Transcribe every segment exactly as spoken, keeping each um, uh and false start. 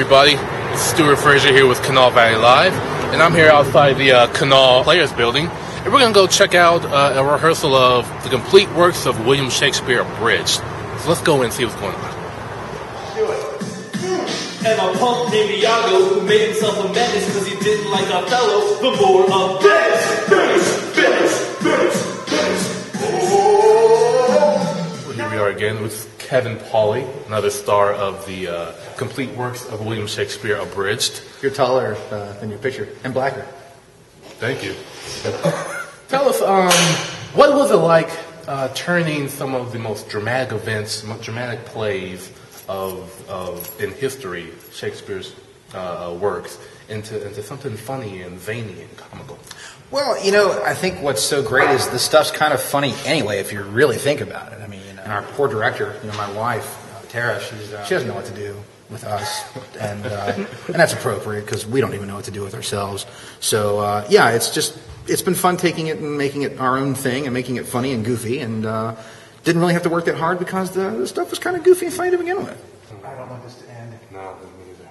everybody. It's Stuart Frazier here with Kanawha Valley Live, and I'm here outside the uh, Kanawha Players building, and we're going to go check out uh, a rehearsal of the complete works of William Shakespeare abridged. So let's go in and see what's going on. And a punk named Iago who made himself a menace because he didn't like Othello, the more of this, this, this, this, this. Well, here we are again with Kevin Pauley, another star of the uh, complete works of William Shakespeare abridged. You're taller uh, than your picture, and blacker. Thank you. Tell us, um, what was it like uh, turning some of the most dramatic events, most dramatic plays Of, of in history, Shakespeare's uh, works into into something funny and veiny and comical? Well, you know, I think what's so great is the stuff's kind of funny anyway if you really think about it. I mean, you know, and our poor director, you know, my wife uh, Tara, she's uh, she doesn't know what to do with us, and uh, and that's appropriate because we don't even know what to do with ourselves. So uh, yeah, it's just it's been fun taking it and making it our own thing and making it funny and goofy and. Uh, Didn't really have to work that hard because the, the stuff was kind of goofy and funny to begin with. I don't want this to end. No, me neither.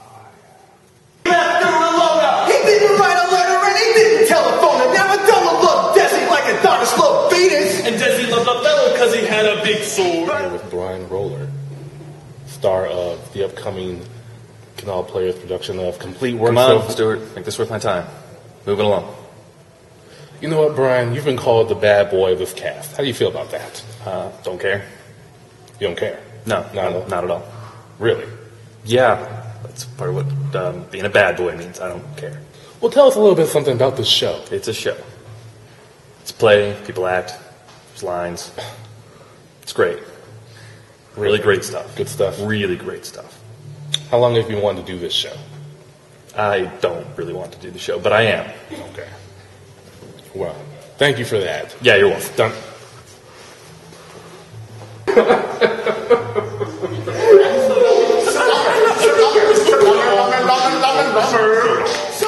Oh, yeah. Master Rolona! He didn't write a letter and he didn't telephone it. Now Othello loved Desi like Adonis loved Venus. And Desi loved Othello because he had a big sword. Here with Brian Roller, star of the upcoming Kanawha Players production of Complete Works. Come on, of Stuart. Make this worth my time. Moving along. You know what, Brian? You've been called the bad boy of this cast. How do you feel about that? Uh, don't care. You don't care? No, not at all. Not at all. Really? Yeah, that's part of what um, being a bad boy means. I don't care. Well, tell us a little bit something about this show. It's a show. It's a play. People act. There's lines. It's great. Really great stuff. Good stuff. Really great stuff. How long have you wanted to do this show? I don't really want to do the show, but I am. Okay. Well, thank you for that. Yeah, you're welcome. Done.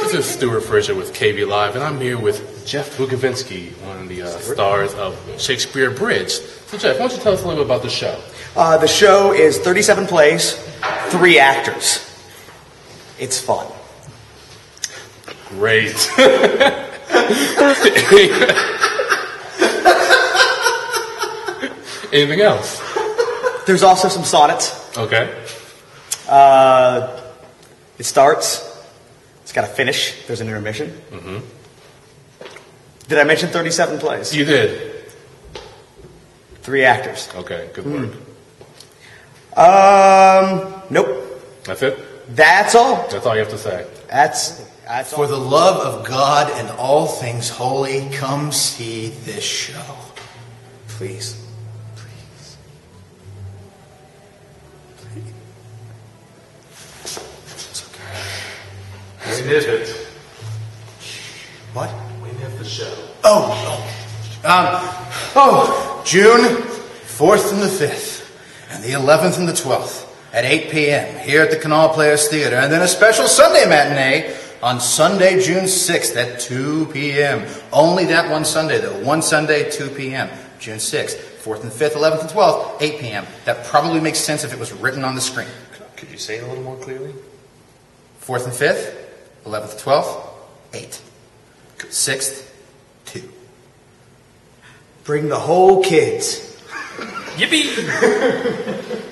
This is Stuart Frazier with K V Live, and I'm here with Jeff Bukovinsky, one of the uh, stars of Shakespeare abridged. So, Jeff, why don't you tell us a little bit about the show? Uh, the show is thirty-seven plays, three actors. It's fun. Great. Anything else? There's also some sonnets. Okay. Uh, it starts. It's got a finish. There's an intermission. Mm-hmm. Did I mention thirty-seven plays? You did. Three actors. Okay, good work. Mm. Um, nope. That's it? That's all. That's all you have to say. That's... That's For all. The love of God and all things holy, come see this show. Please. Please. Please. It's okay. We did it. What? We did the show. Oh. Oh. Um, oh. June fourth and the fifth, and the eleventh and the twelfth, at eight p m here at the Kanawha Players Theater, and then a special Sunday matinee on Sunday, June sixth at two p m Only that one Sunday, though. One Sunday, two p m June sixth, fourth and fifth, eleventh and twelfth, eight p m That probably makes sense if it was written on the screen. Could you say it a little more clearly? fourth and fifth, eleventh and twelfth, eight. sixth, two. Bring the whole kids. Yippee!